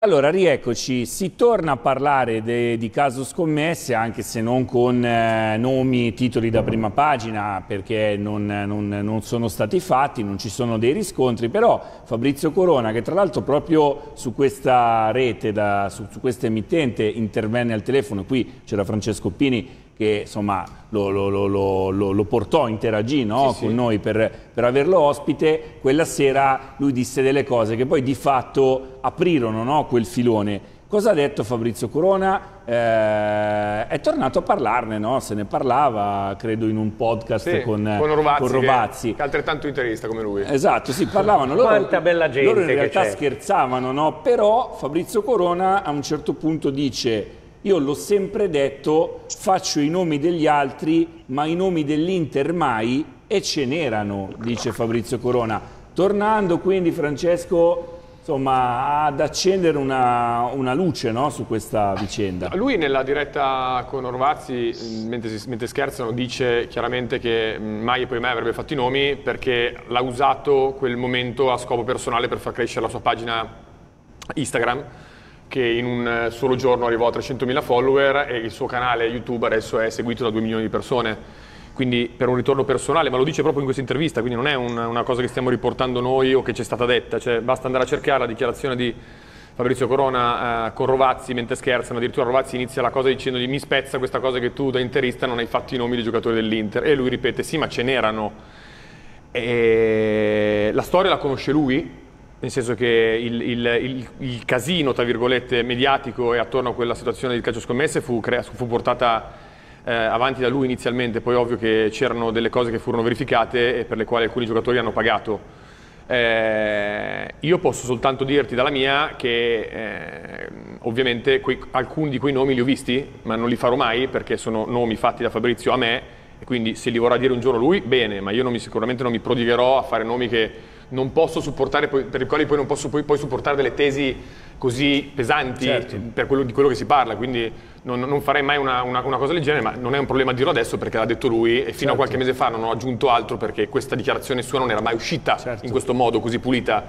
Allora, rieccoci, si torna a parlare di caso scommesse, anche se non con nomi e titoli da prima pagina, perché non sono stati fatti, non ci sono dei riscontri, però Fabrizio Corona, che tra l'altro proprio su questa rete, su questa emittente, intervenne al telefono, qui c'era Francesco Pini, che insomma lo portò a interagire, no? Sì, con sì. Noi per averlo ospite. Quella sera lui disse delle cose che poi di fatto aprirono, no? Quel filone. Cosa ha detto Fabrizio Corona? È tornato a parlarne, no? Se ne parlava, credo, in un podcast, sì, con Rovazzi. Con Rovazzi. Che è altrettanto interista come lui. Esatto, si parlavano. Loro, quanta bella gente. Loro in realtà scherzavano, no? Però Fabrizio Corona a un certo punto dice: io l'ho sempre detto, faccio i nomi degli altri, ma i nomi dell'Inter mai, e ce n'erano, dice Fabrizio Corona. Tornando quindi, Francesco, insomma, ad accendere una luce, no, su questa vicenda. Lui nella diretta con Rovazzi, mentre scherzano, dice chiaramente che mai e poi mai avrebbe fatto i nomi, perché l'ha usato quel momento a scopo personale per far crescere la sua pagina Instagram, che in un solo giorno arrivò a 300.000 follower, e il suo canale YouTube adesso è seguito da 2 milioni di persone. Quindi per un ritorno personale, ma lo dice proprio in questa intervista, quindi non è una cosa che stiamo riportando noi o che ci è stata detta, cioè basta andare a cercare la dichiarazione di Fabrizio Corona con Rovazzi mentre scherzano. Addirittura Rovazzi inizia la cosa dicendogli: mi spezza questa cosa che tu da interista non hai fatto i nomi dei giocatori dell'Inter, e lui ripete: sì, ma ce n'erano. E la storia la conosce lui, nel senso che il casino, tra virgolette, mediatico e attorno a quella situazione di calcio scommesse fu portata avanti da lui inizialmente. Poi ovvio che c'erano delle cose che furono verificate e per le quali alcuni giocatori hanno pagato. Io posso soltanto dirti dalla mia che ovviamente alcuni di quei nomi li ho visti, ma non li farò mai, perché sono nomi fatti da Fabrizio a me, e quindi se li vorrà dire un giorno lui, bene, ma io sicuramente non mi prodigherò a fare nomi che non posso supportare, per i quali poi non posso poi supportare delle tesi così pesanti, certo, per quello che si parla. Quindi non farei mai una cosa del genere, ma non è un problema dirlo adesso, perché l'ha detto lui, e fino, certo, a qualche mese fa non ho aggiunto altro, perché questa dichiarazione sua non era mai uscita, certo, in questo modo così pulita,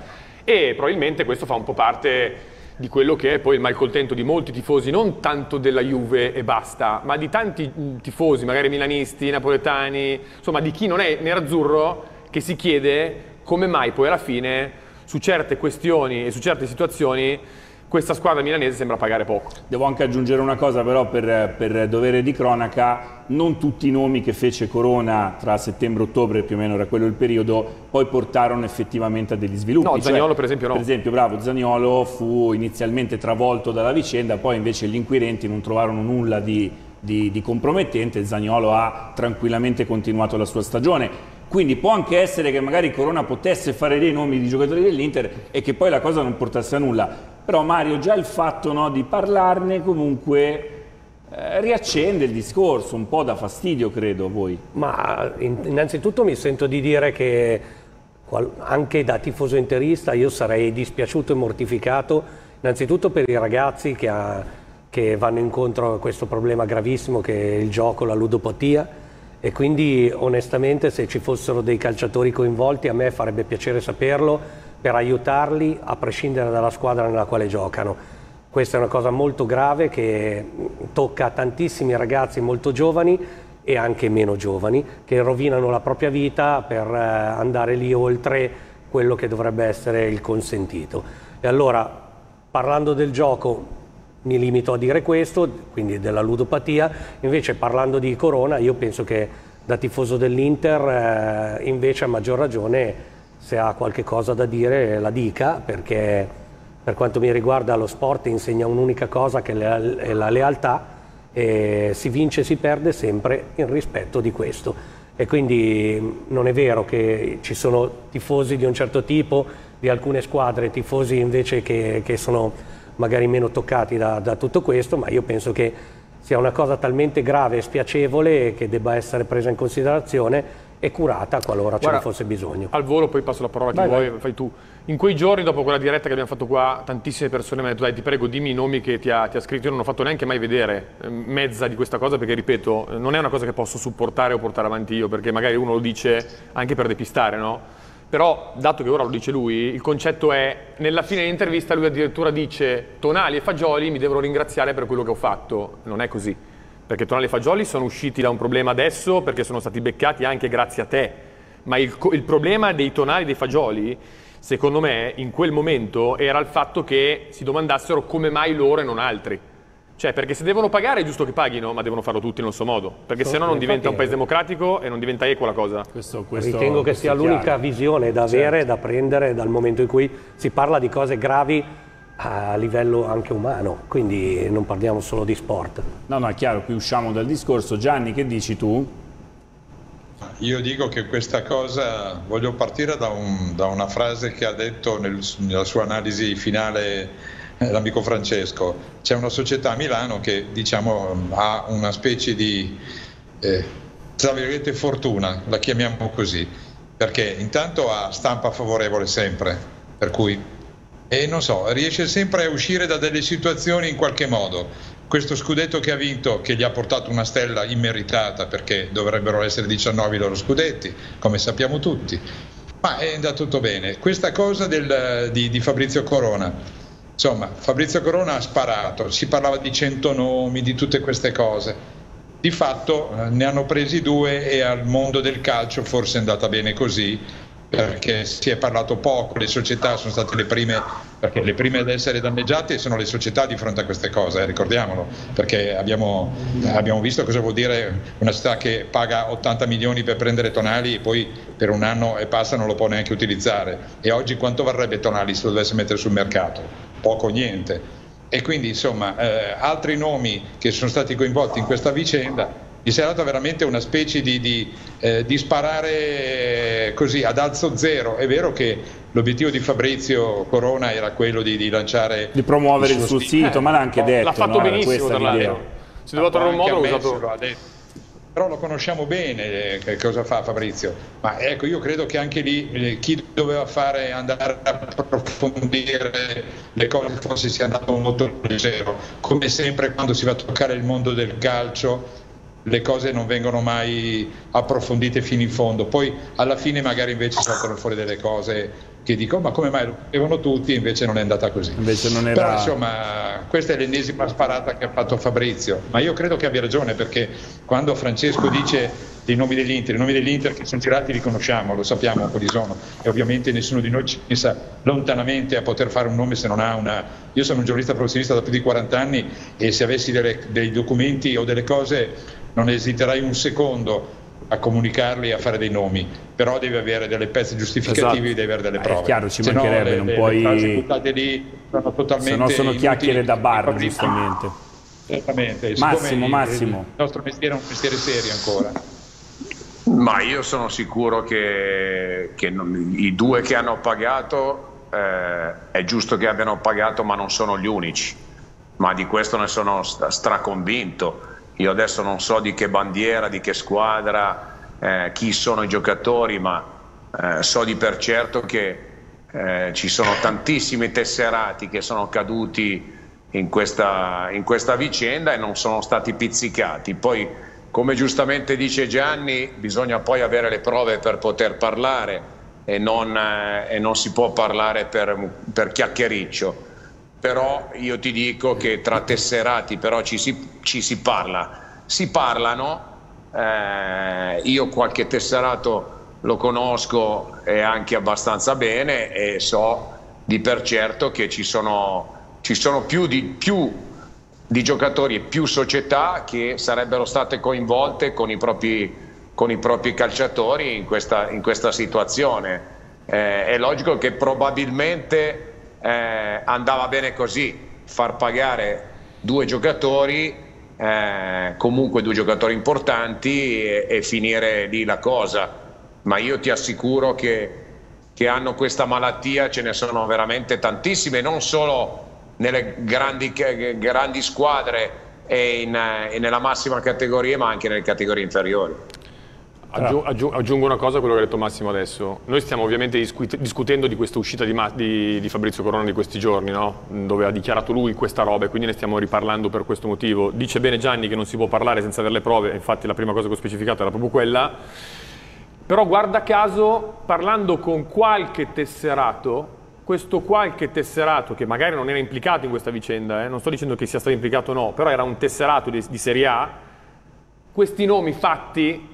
e probabilmente questo fa un po' parte di quello che è poi il malcontento di molti tifosi, non tanto della Juve e basta, ma di tanti tifosi, magari milanisti, napoletani, insomma di chi non è nerazzurro, che si chiede come mai poi alla fine su certe questioni e su certe situazioni questa squadra milanese sembra pagare poco. Devo anche aggiungere una cosa però per dovere di cronaca: non tutti i nomi che fece Corona tra settembre e ottobre, più o meno era quello il periodo, poi portarono effettivamente a degli sviluppi. No, Zaniolo per esempio no. Per esempio, bravo, Zaniolo fu inizialmente travolto dalla vicenda, poi invece gli inquirenti non trovarono nulla di compromettente, Zaniolo ha tranquillamente continuato la sua stagione. Quindi può anche essere che magari Corona potesse fare dei nomi di giocatori dell'Inter e che poi la cosa non portasse a nulla. Però Mario, già il fatto, no, di parlarne comunque riaccende il discorso, un po' dà fastidio, credo, a voi. Ma innanzitutto mi sento di dire che anche da tifoso interista io sarei dispiaciuto e mortificato, innanzitutto per i ragazzi che vanno incontro a questo problema gravissimo che è il gioco, la ludopatia. E quindi onestamente se ci fossero dei calciatori coinvolti a me farebbe piacere saperlo, per aiutarli a prescindere dalla squadra nella quale giocano. Questa è una cosa molto grave che tocca tantissimi ragazzi molto giovani e anche meno giovani, che rovinano la propria vita per andare lì oltre quello che dovrebbe essere il consentito. E allora, parlando del gioco, mi limito a dire questo, quindi della ludopatia. Invece parlando di Corona, io penso che da tifoso dell'Inter invece a maggior ragione, se ha qualche cosa da dire la dica, perché per quanto mi riguarda lo sport insegna un'unica cosa, che è la lealtà, e si vince e si perde sempre in rispetto di questo. E quindi non è vero che ci sono tifosi di un certo tipo, di alcune squadre, tifosi invece che sono magari meno toccati da tutto questo, ma io penso che sia una cosa talmente grave e spiacevole che debba essere presa in considerazione e curata qualora ce ne fosse bisogno. Al volo poi passo la parola a chi vuoi, fai tu. In quei giorni dopo quella diretta che abbiamo fatto qua, tantissime persone mi hanno detto: dai, ti prego, dimmi i nomi che ti ha scritto. Io non ho fatto neanche mai vedere mezza di questa cosa, perché ripeto, non è una cosa che posso supportare o portare avanti io, perché magari uno lo dice anche per depistare, no? Però, dato che ora lo dice lui, il concetto è, nella fine dell'intervista lui addirittura dice Tonali e Fagioli mi devono ringraziare per quello che ho fatto. Non è così, perché Tonali e Fagioli sono usciti da un problema adesso perché sono stati beccati anche grazie a te, ma il problema dei Tonali e dei Fagioli, secondo me, in quel momento era il fatto che si domandassero come mai loro e non altri. Cioè, perché se devono pagare è giusto che paghino, ma devono farlo tutti nel suo modo, perché se no non diventa un paese democratico e non diventa equa la cosa. Ritengo che sia l'unica visione da avere, da prendere, dal momento in cui si parla di cose gravi a livello anche umano, quindi non parliamo solo di sport. No, no, è chiaro, qui usciamo dal discorso. Gianni, che dici tu? Io dico che questa cosa, voglio partire da una frase che ha detto nella sua analisi finale l'amico Francesco. C'è una società a Milano che, diciamo, ha una specie di tra virgolette fortuna, la chiamiamo così, perché intanto ha stampa favorevole sempre, per cui non so, riesce sempre a uscire da delle situazioni in qualche modo. Questo scudetto che ha vinto, che gli ha portato una stella immeritata, perché dovrebbero essere 19 i loro scudetti, come sappiamo tutti, ma è andato tutto bene. Questa cosa di Fabrizio Corona. Insomma, Fabrizio Corona ha sparato, si parlava di 100 nomi, di tutte queste cose. Di fatto ne hanno presi due e al mondo del calcio forse è andata bene così, perché si è parlato poco, le società sono state le prime, perché le prime ad essere danneggiate sono le società di fronte a queste cose, ricordiamolo, perché abbiamo visto cosa vuol dire una società che paga 80 milioni per prendere Tonali e poi per un anno e passa non lo può neanche utilizzare, e oggi quanto varrebbe Tonali se lo dovesse mettere sul mercato? Poco o niente. E quindi, insomma, altri nomi che sono stati coinvolti in questa vicenda, gli si è data veramente una specie di sparare così ad alzo zero. È vero che l'obiettivo di Fabrizio Corona era quello di lanciare, di promuovere il suo sito, ma l'ha anche detto, l'ha fatto benissimo, si doveva trovare un modo, l'ha detto. Però lo conosciamo bene che cosa fa Fabrizio, ma ecco, io credo che anche lì chi doveva fare andare a approfondire le cose forse sia andato molto leggero. Come sempre quando si va a toccare il mondo del calcio le cose non vengono mai approfondite fino in fondo, poi alla fine magari invece saltano fuori delle cose che dico ma come mai lo sapevano tutti, invece non è andata così, invece non era... Però insomma questa è l'ennesima sparata che ha fatto Fabrizio, ma io credo che abbia ragione, perché quando Francesco dice dei nomi dell'Inter, i nomi dell'Inter che sono girati li conosciamo, lo sappiamo quali sono, e ovviamente nessuno di noi ci pensa lontanamente a poter fare un nome se non ha una... Io sono un giornalista professionista da più di 40 anni e se avessi dei documenti o delle cose non esiterei un secondo a comunicarli e a fare dei nomi, però devi avere delle pezze giustificative, devi avere delle prove. È chiaro, ci mancherebbe, non puoi... le frasi buttate lì sono totalmente... Se no sono chiacchiere da bar, giustamente. Certamente. Massimo. Il nostro mestiere è un mestiere serio ancora. Ma io sono sicuro che i due che hanno pagato, è giusto che abbiano pagato, ma non sono gli unici. Ma di questo ne sono straconvinto. Io adesso non so di che bandiera, di che squadra, chi sono i giocatori, ma so di per certo che ci sono tantissimi tesserati che sono caduti in questa vicenda e non sono stati pizzicati. Poi, come giustamente dice Gianni, bisogna poi avere le prove per poter parlare e non si può parlare per chiacchiericcio. Però io ti dico che tra tesserati però ci si parla, si parlano, io qualche tesserato lo conosco e anche abbastanza bene e so di per certo che ci sono più di giocatori e più società che sarebbero state coinvolte con i propri calciatori in questa situazione. È logico che probabilmente andava bene così, far pagare due giocatori, comunque due giocatori importanti, e finire lì la cosa, ma io ti assicuro che hanno questa malattia, ce ne sono veramente tantissime, non solo nelle grandi squadre e nella massima categoria, ma anche nelle categorie inferiori. Aggiungo una cosa a quello che ha detto Massimo adesso. Noi stiamo ovviamente discutendo di questa uscita di Fabrizio Corona di questi giorni, no? Dove ha dichiarato lui questa roba, e quindi ne stiamo riparlando per questo motivo. Dice bene Gianni che non si può parlare senza avere le prove, infatti la prima cosa che ho specificato era proprio quella. Però guarda caso, parlando con qualche tesserato, questo qualche tesserato, che magari non era implicato in questa vicenda, non sto dicendo che sia stato implicato o no, però era un tesserato di Serie A, questi nomi fatti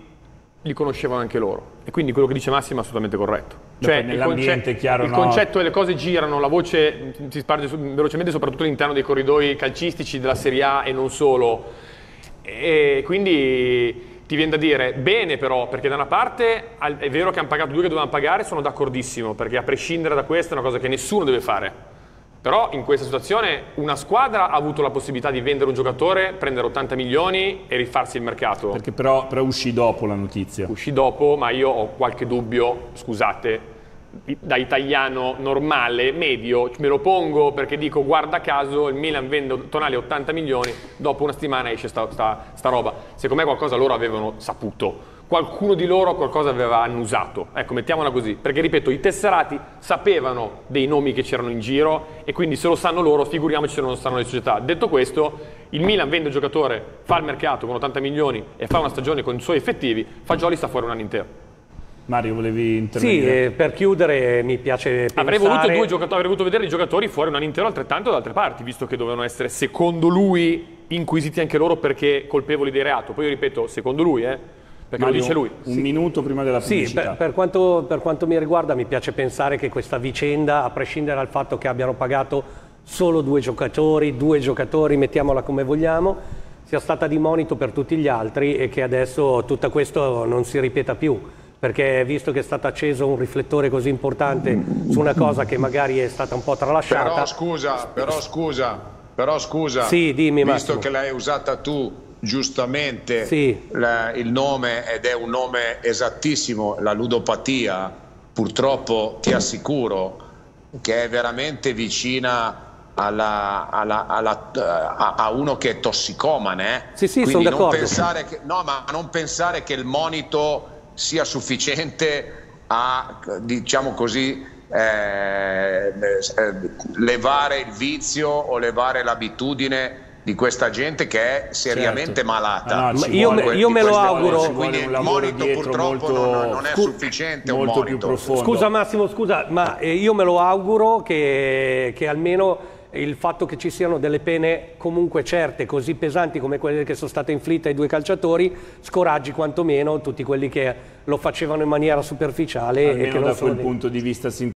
li conoscevano anche loro. E quindi quello che dice Massimo è assolutamente corretto. Cioè il concetto è le cose girano, la voce si sparge velocemente soprattutto all'interno dei corridoi calcistici della Serie A e non solo. E quindi ti viene da dire, bene però, perché da una parte è vero che hanno pagato due che dovevano pagare, sono d'accordissimo, perché a prescindere da questa è una cosa che nessuno deve fare. Però in questa situazione una squadra ha avuto la possibilità di vendere un giocatore, prendere 80 milioni e rifarsi il mercato. Perché però uscì dopo la notizia. Uscì dopo, ma io ho qualche dubbio, scusate, da italiano normale, medio, me lo pongo perché dico guarda caso il Milan vende Tonali 80 milioni, dopo una settimana esce sta roba. Secondo me qualcosa loro avevano saputo, qualcuno di loro qualcosa aveva annusato, ecco, mettiamola così, perché ripeto i tesserati sapevano dei nomi che c'erano in giro e quindi se lo sanno loro figuriamoci se non lo sanno le società. Detto questo, il Milan vende il giocatore, fa il mercato con 80 milioni e fa una stagione con i suoi effettivi, Fagioli sta fuori un anno intero. Mario, volevi intervenire? Sì, per chiudere mi piace pensare... Avrei voluto vedere i giocatori fuori un anno intero altrettanto da altre parti, visto che dovevano essere, secondo lui, inquisiti anche loro perché colpevoli di reato. Poi io ripeto, secondo lui, perché Mario, lo dice lui. Un minuto prima della pubblicità. Sì, per quanto mi riguarda mi piace pensare che questa vicenda, a prescindere dal fatto che abbiano pagato solo due giocatori, mettiamola come vogliamo, sia stata di monito per tutti gli altri e che adesso tutto questo non si ripeta più. Perché visto che è stato acceso un riflettore così importante su una cosa che magari è stata un po' tralasciata... Però scusa, sì, dimmi, visto che l'hai usata tu giustamente, sì. Il nome, ed è un nome esattissimo, la ludopatia, purtroppo ti assicuro che è veramente vicina... a uno che è tossicomane. Sì, sono d'accordo. No, ma non pensare che il monito sia sufficiente a, diciamo così, levare il vizio o levare l'abitudine di questa gente che è seriamente malata. No, io me lo auguro. Quindi il monito purtroppo non è sufficiente, un monito. Scusa Massimo, scusa, ma io me lo auguro che almeno... il fatto che ci siano delle pene comunque certe, così pesanti come quelle che sono state inflitte ai due calciatori, scoraggi quantomeno tutti quelli che lo facevano in maniera superficiale. Almeno e che da quel punto di vista si